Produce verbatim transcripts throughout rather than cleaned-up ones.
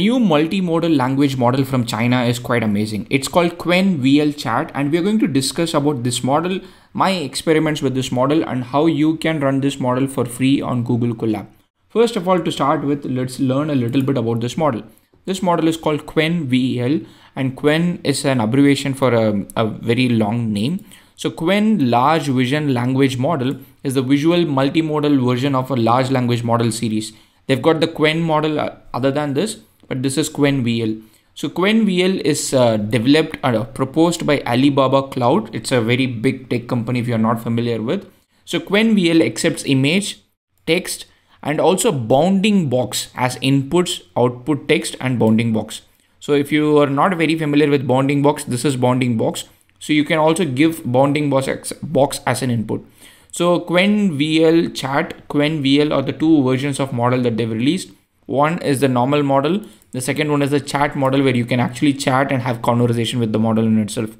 new multimodal language model from China is quite amazing. It's called Qwen V L Chat, and we're going to discuss about this model, my experiments with this model, and how you can run this model for free on Google Colab. First of all, to start with, let's learn a little bit about this model. This model is called Qwen V L, and Qwen is an abbreviation for a, a very long name. So Qwen Large Vision Language Model is the visual multimodal version of a large language model series. They've got the Qwen model uh, other than this, but this is Qwen V L. So Qwen V L is uh, developed and uh, proposed by Alibaba Cloud. It's a very big tech company if you're not familiar with. So Qwen V L accepts image, text, and also bounding box as inputs, output text and bounding box. So if you are not very familiar with bounding box, this is bounding box. So you can also give bounding box as, box as an input. So Qwen V L Chat, Qwen V L are the two versions of model that they've released. One is the normal model. The second one is the chat model, where you can actually chat and have conversation with the model in itself.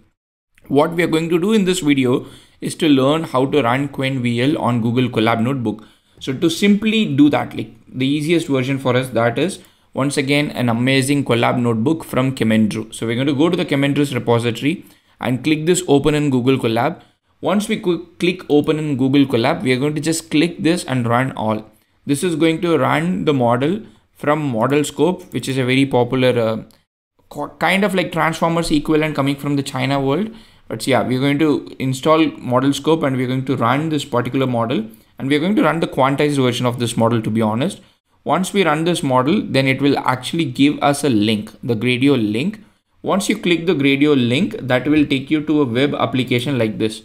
What we are going to do in this video is to learn how to run Qwen V L on Google Colab Notebook. So to simply do that, like the easiest version for us, that is once again an amazing Colab notebook from Camenduru. So we're going to go to the Camenduru's repository and click this open in Google Colab. Once we click open in Google Colab, we are going to just click this and run all. This is going to run the model from ModelScope, which is a very popular uh, kind of like Transformers equivalent coming from the China world. But yeah, we're going to install ModelScope and we're going to run this particular model. And we're going to run the quantized version of this model, to be honest. Once we run this model, then it will actually give us a link, the Gradio link. Once you click the Gradio link, that will take you to a web application like this.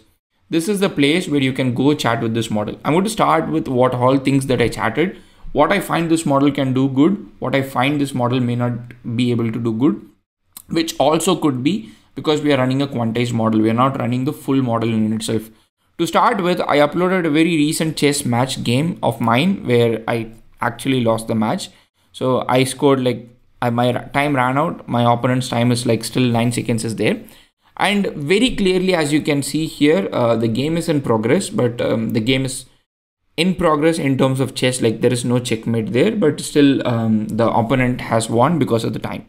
This is the place where you can go chat with this model. I'm going to start with what all things that I chatted, what I find this model can do good, what I find this model may not be able to do good, which also could be because we are running a quantized model. We are not running the full model in itself. To start with, I uploaded a very recent chess match game of mine where I actually lost the match. So I scored like, I, my time ran out, my opponent's time is like still nine seconds is there. And very clearly, as you can see here, uh, the game is in progress, but um, the game is in progress in terms of chess, like there is no checkmate there, but still um, the opponent has won because of the time.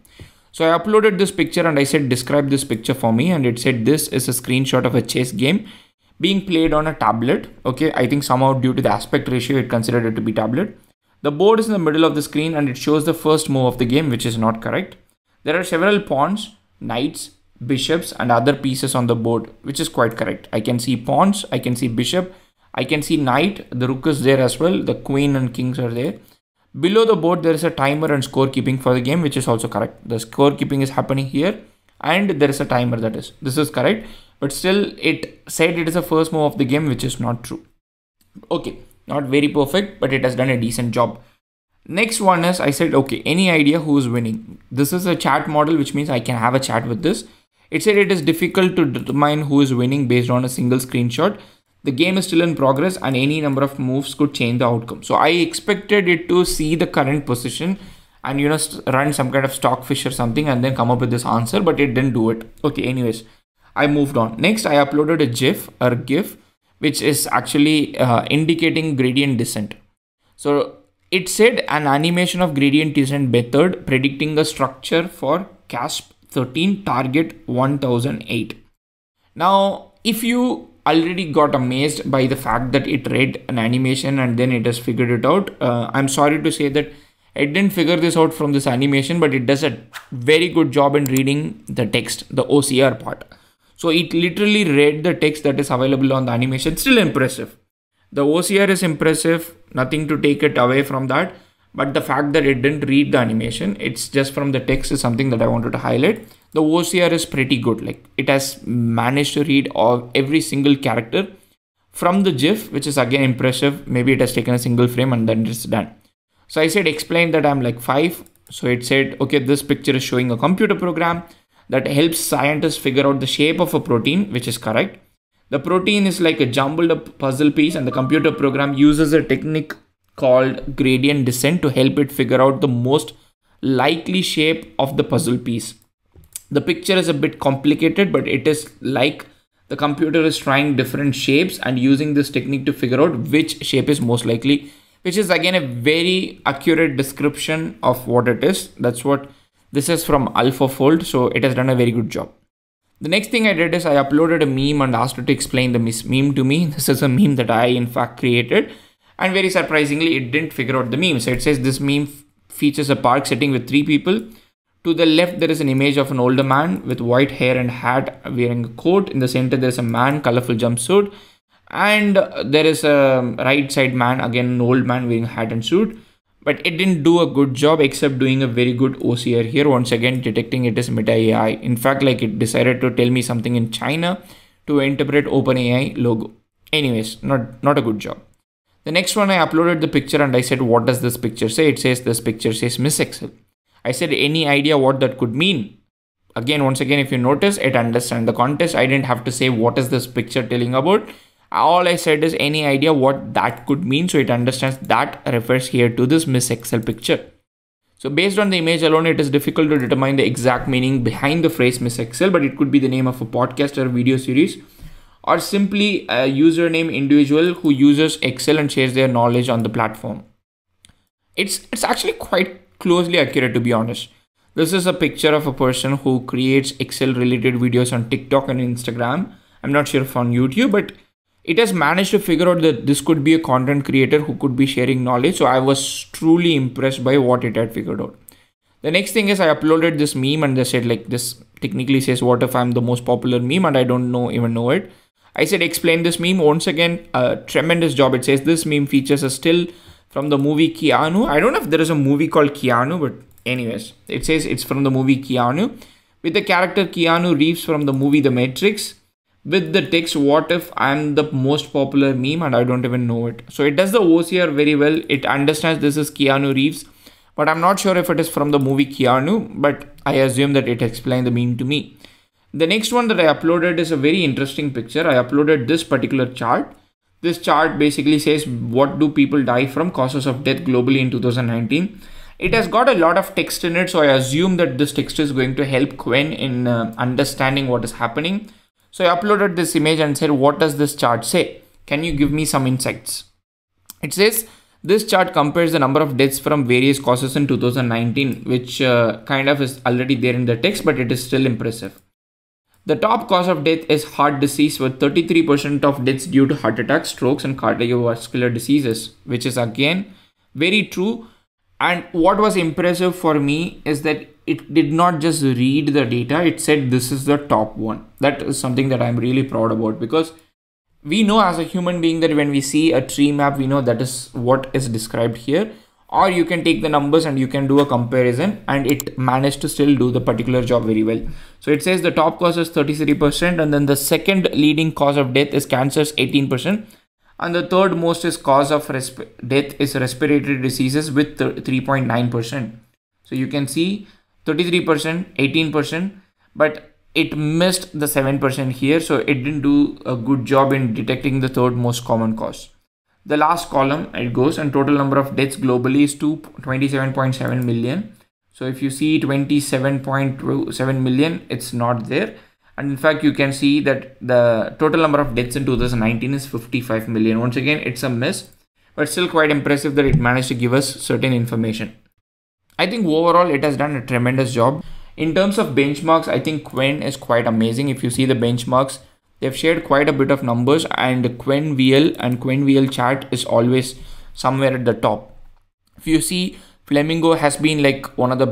So I uploaded this picture and I said, describe this picture for me. And it said, this is a screenshot of a chess game being played on a tablet. Okay, I think somehow due to the aspect ratio, it considered it to be tablet. The board is in the middle of the screen and it shows the first move of the game, which is not correct. There are several pawns, knights, bishops, and other pieces on the board, which is quite correct. I can see pawns, I can see bishop, I can see knight, the rook is there as well, the queen and kings are there. Below the board, there is a timer and scorekeeping for the game, which is also correct. The scorekeeping is happening here and there is a timer, that is, this is correct. But still, it said it is the first move of the game, which is not true. Okay, not very perfect, but it has done a decent job. Next one is, I said, okay, any idea who is winning? This is a chat model, which means I can have a chat with this. It said it is difficult to determine who is winning based on a single screenshot. The game is still in progress and any number of moves could change the outcome. So I expected it to see the current position and, you know, run some kind of stockfish or something and then come up with this answer, but it didn't do it. Okay, anyways. I moved on. Next, I uploaded a GIF or GIF, which is actually uh, indicating gradient descent. So it said an animation of gradient descent method predicting the structure for CASP thirteen target one thousand eight. Now, if you already got amazed by the fact that it read an animation and then it has figured it out, uh, I'm sorry to say that I didn't figure this out from this animation, but it does a very good job in reading the text, the O C R part. So it literally read the text that is available on the animation. Still impressive. The O C R is impressive. Nothing to take it away from that. But the fact that it didn't read the animation, it's just from the text, is something that I wanted to highlight. The O C R is pretty good. Like it has managed to read all, every single character from the GIF, which is again impressive. Maybe it has taken a single frame and then it's done. So I said, explain that I'm like five. So it said, okay, this picture is showing a computer program that helps scientists figure out the shape of a protein, which is correct. The protein is like a jumbled up puzzle piece and the computer program uses a technique called gradient descent to help it figure out the most likely shape of the puzzle piece. The picture is a bit complicated, but it is like the computer is trying different shapes and using this technique to figure out which shape is most likely, which is again a very accurate description of what it is. That's what This is from AlphaFold, so it has done a very good job. The next thing I did is I uploaded a meme and asked it to explain the meme to me. This is a meme that I in fact created, and very surprisingly, it didn't figure out the meme. So it says this meme features a park sitting with three people. To the left, there is an image of an older man with white hair and hat wearing a coat. In the center, there is a man, colorful jumpsuit. And there is a right side man, again, an old man wearing hat and suit. But it didn't do a good job except doing a very good O C R here. Once again, detecting it is Meta A I. In fact, like it decided to tell me something in China to interpret OpenAI logo. Anyways, not, not a good job. The next one, I uploaded the picture and I said, what does this picture say? It says this picture says Miss Excel. I said, any idea what that could mean? Again, once again, if you notice, it understands the context. I didn't have to say, what is this picture telling about? All I said is any idea what that could mean. So it understands that refers here to this Miss Excel picture. So based on the image alone, it is difficult to determine the exact meaning behind the phrase Miss Excel, but it could be the name of a podcast or video series, or simply a username individual who uses Excel and shares their knowledge on the platform. It's, it's actually quite closely accurate, to be honest. This is a picture of a person who creates Excel related videos on TikTok and Instagram. I'm not sure if on YouTube, but it has managed to figure out that this could be a content creator who could be sharing knowledge. So I was truly impressed by what it had figured out. The next thing is I uploaded this meme and they said like this technically says, what if I'm the most popular meme and I don't know even know it. I said, explain this meme. Once again, a tremendous job. It says this meme features a still from the movie Keanu. I don't know if there is a movie called Keanu, but anyways, it says it's from the movie Keanu with the character Keanu Reeves from the movie The Matrix. With the text, what if I'm the most popular meme and I don't even know it. So it does the O C R very well. It understands this is Keanu Reeves, but I'm not sure if it is from the movie Keanu, but I assume that it explained the meme to me. The next one that I uploaded is a very interesting picture. I uploaded this particular chart. This chart basically says, what do people die from causes of death globally in two thousand nineteen? It has got a lot of text in it. So I assume that this text is going to help Qwen in uh, understanding what is happening. So I uploaded this image and said, what does this chart say? Can you give me some insights? It says this chart compares the number of deaths from various causes in two thousand nineteen, which uh, kind of is already there in the text, but it is still impressive. The top cause of death is heart disease with thirty-three percent of deaths due to heart attacks, strokes and cardiovascular diseases, which is again very true. And what was impressive for me is that it did not just read the data. It said this is the top one. That is something that I'm really proud about because we know as a human being that when we see a tree map, we know that is what is described here, or you can take the numbers and you can do a comparison and it managed to still do the particular job very well. So it says the top cause is thirty-three percent and then the second leading cause of death is cancers eighteen percent. And the third most is cause of death is respiratory diseases with three point nine percent. So you can see thirty-three percent, eighteen percent, but it missed the seven percent here. So it didn't do a good job in detecting the third most common cause. The last column, it goes and total number of deaths globally is twenty-seven point seven million. So if you see twenty-seven point seven million, it's not there. And in fact, you can see that the total number of deaths in two thousand nineteen is fifty-five million. Once again, it's a miss, but still quite impressive that it managed to give us certain information. I think overall, it has done a tremendous job. In terms of benchmarks, I think Qwen is quite amazing. If you see the benchmarks, they've shared quite a bit of numbers and Qwen V L and Qwen V L Chat is always somewhere at the top. If you see, Flamingo has been like one of the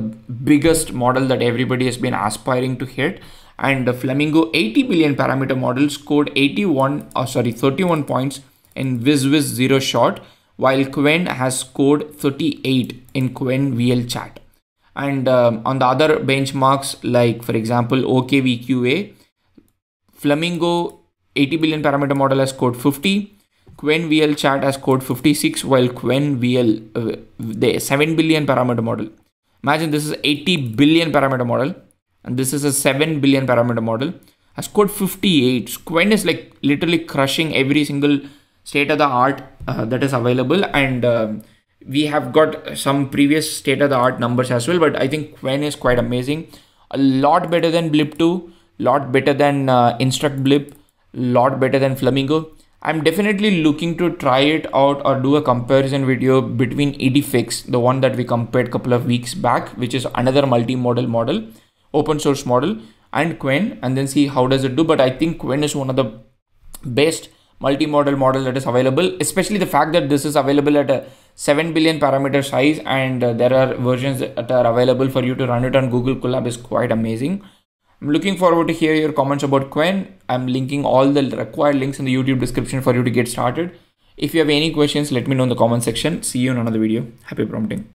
biggest model that everybody has been aspiring to hit. And the Flamingo eighty billion parameter model scored eighty-one, or oh, sorry, thirty-one points in Vizwiz zero shot, while Qwen has scored thirty-eight in Qwen V L Chat. And um, on the other benchmarks, like for example, O K V Q A, Flamingo eighty billion parameter model has scored fifty, Qwen V L Chat has scored fifty-six, while Qwen V L, uh, the seven billion parameter model. Imagine this is eighty billion parameter model. And this is a seven billion parameter model, has scored fifty-eight. Qwen is like literally crushing every single state of the art uh, that is available. And uh, we have got some previous state of the art numbers as well. But I think Qwen is quite amazing. A lot better than Blip two, lot better than uh, Instruct Blip, lot better than Flamingo. I'm definitely looking to try it out or do a comparison video between edfix, the one that we compared a couple of weeks back, which is another multimodal model, open source model, and Qwen, and then see how does it do. But I think Qwen is one of the best multimodal model that is available, especially the fact that this is available at a seven billion parameter size, and uh, there are versions that are available for you to run it on Google Colab is quite amazing. I'm looking forward to hear your comments about Qwen. I'm linking all the required links in the YouTube description for you to get started. If you have any questions, let me know in the comment section. See you in another video. Happy prompting.